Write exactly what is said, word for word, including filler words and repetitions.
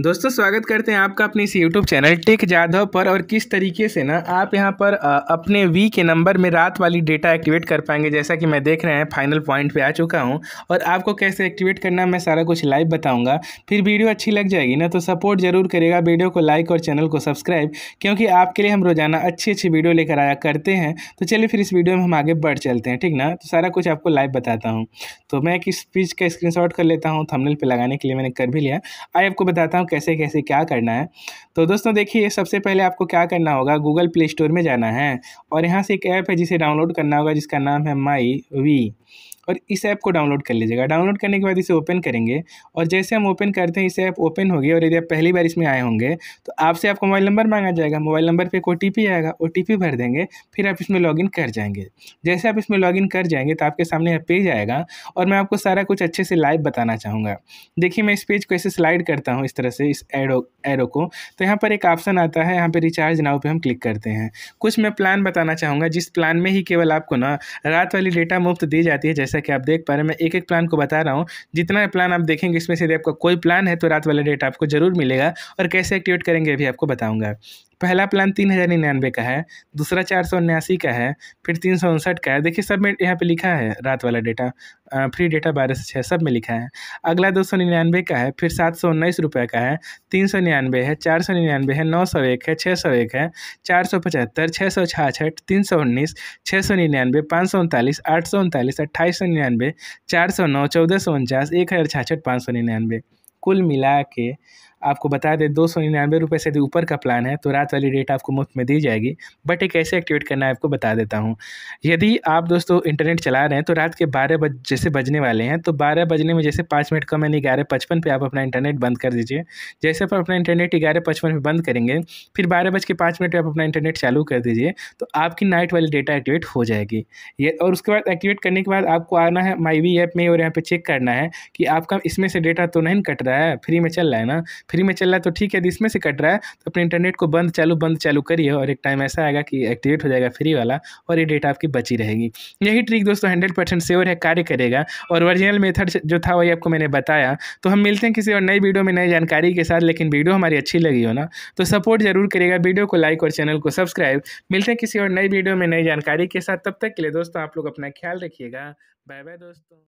दोस्तों स्वागत करते हैं आपका अपने इस यूट्यूब चैनल टिक जाधव पर। और किस तरीके से ना आप यहां पर अपने वी के नंबर में रात वाली डेटा एक्टिवेट कर पाएंगे, जैसा कि मैं देख रहे हैं फाइनल पॉइंट पे आ चुका हूं। और आपको कैसे एक्टिवेट करना मैं सारा कुछ लाइव बताऊंगा। फिर वीडियो अच्छी लग जाएगी ना तो सपोर्ट जरूर करेगा, वीडियो को लाइक और चैनल को सब्सक्राइब, क्योंकि आपके लिए हम रोजाना अच्छी अच्छी वीडियो लेकर आया करते हैं। तो चलिए फिर इस वीडियो में हम आगे बढ़ चलते हैं, ठीक ना। तो सारा कुछ आपको लाइव बताता हूँ। तो मैं एक स्पीच का स्क्रीनशॉट कर लेता हूँ, थंबनेल पर लगाने के लिए मैंने कर भी लिया। आइए आपको बताता हूँ कैसे कैसे क्या करना है। तो दोस्तों देखिए, सबसे पहले आपको क्या करना होगा, गूगल प्ले स्टोर में जाना है और यहाँ से एक ऐप है जिसे डाउनलोड करना होगा, जिसका नाम है माई वी। और इस ऐप को डाउनलोड कर लीजिएगा। डाउनलोड करने के बाद इसे ओपन करेंगे और जैसे हम ओपन करते हैं इस ऐप ओपन होगी। और यदि आप पहली बार इसमें आए होंगे तो आपसे आपका मोबाइल नंबर मांगा जाएगा। मोबाइल नंबर पे एक ओ टी पी आएगा, ओ टी पी भर देंगे, फिर आप इसमें लॉगिन कर जाएंगे। जैसे आप इसमें लॉगिन कर जाएंगे तो आपके सामने यह पेज आएगा और मैं आपको सारा कुछ अच्छे से लाइव बताना चाहूँगा। देखिए मैं इस पेज को ऐसे स्लाइड करता हूँ इस तरह से, इस एरो एरो को, तो यहाँ पर एक ऑप्शन आता है, यहाँ पर रिचार्ज नाउ पर हम क्लिक करते हैं। कुछ मैं प्लान बताना चाहूँगा जिस प्लान में ही केवल आपको ना रात वाली डेटा मुफ्त दी जाती है, जैसा कि आप देख पा रहे हैं। मैं एक एक प्लान को बता रहा हूँ, जितना प्लान आप देखेंगे इसमें से यदि आपका कोई प्लान है तो रात वाला डेटा आपको जरूर मिलेगा। और कैसे एक्टिवेट करेंगे अभी आपको बताऊंगा। पहला प्लान तीन हज़ार निन्यानवे का है, दूसरा चार सौ उन्यासी का है, फिर तीन सौ उनसठ का है। देखिए सब में यहाँ पे लिखा है रात वाला डेटा, फ्री डेटा बारह से छः सब में लिखा है। अगला दो सौ निन्यानवे का है, फिर सात सौ उन्नीस रुपये का है, तीन सौ निन्यानवे है, चार सौ निन्यानवे है, नौ सौ एक है, छः सौ एक है, चार सौ पचहत्तर, छः सौ छाछठ, तीन सौ उन्नीस, छः सौ निन्यानवे, पाँच सौ उनतालीस, आठ सौ उनतालीस, अट्ठाईस सौ निन्यानवे, चार सौ नौ, चौदह सौ उनचास, एक हज़ार छाछठ, पाँच सौ निन्यानवे। कुल मिला के आपको बता दें दो सौ निन्यानवे रुपये से यदि ऊपर का प्लान है तो रात वाली डेटा आपको मुफ्त में दी जाएगी। बट ये कैसे एक्टिवेट करना है आपको बता देता हूँ। यदि आप दोस्तों इंटरनेट चला रहे हैं तो रात के बारह बज जैसे बजने वाले हैं तो बारह बजने में जैसे पाँच मिनट कम यानी ग्यारह पचपन पर आप अपना इंटरनेट बंद कर दीजिए। जैसे आप अपना इंटरनेट ग्यारह पचपन पर बंद करेंगे फिर बारह बज के पाँच मिनट पर आप अपना इंटरनेट चालू कर दीजिए, तो आपकी नाइट वाली डेटा एक्टिवेट हो जाएगी। ये और उसके बाद एक्टिवेट करने के बाद आपको आना है माई वी ऐप में और यहाँ पर चेक करना है कि आपका इसमें से डेटा तो नहीं कट रहा है, फ्री में चल रहा है ना। फ्री में चल रहा है तो ठीक है, यदि इसमें से कट रहा है तो अपने इंटरनेट को बंद चालू बंद चालू करिए और एक टाइम ऐसा आएगा कि एक्टिवेट हो जाएगा फ्री वाला और ये डेटा आपकी बची रहेगी। यही ट्रिक दोस्तों हंड्रेड परसेंट श्योर है कार्य करेगा और ओरिजिनल मेथड जो था वही आपको मैंने बताया। तो हम मिलते हैं किसी और नई वीडियो में नई जानकारी के साथ। लेकिन वीडियो हमारी अच्छी लगी हो ना तो सपोर्ट जरूर करेगा, वीडियो को लाइक और चैनल को सब्सक्राइब। मिलते हैं किसी और नई वीडियो में नई जानकारी के साथ। तब तक के लिए दोस्तों आप लोग अपना ख्याल रखिएगा। बाय बाय दोस्तों।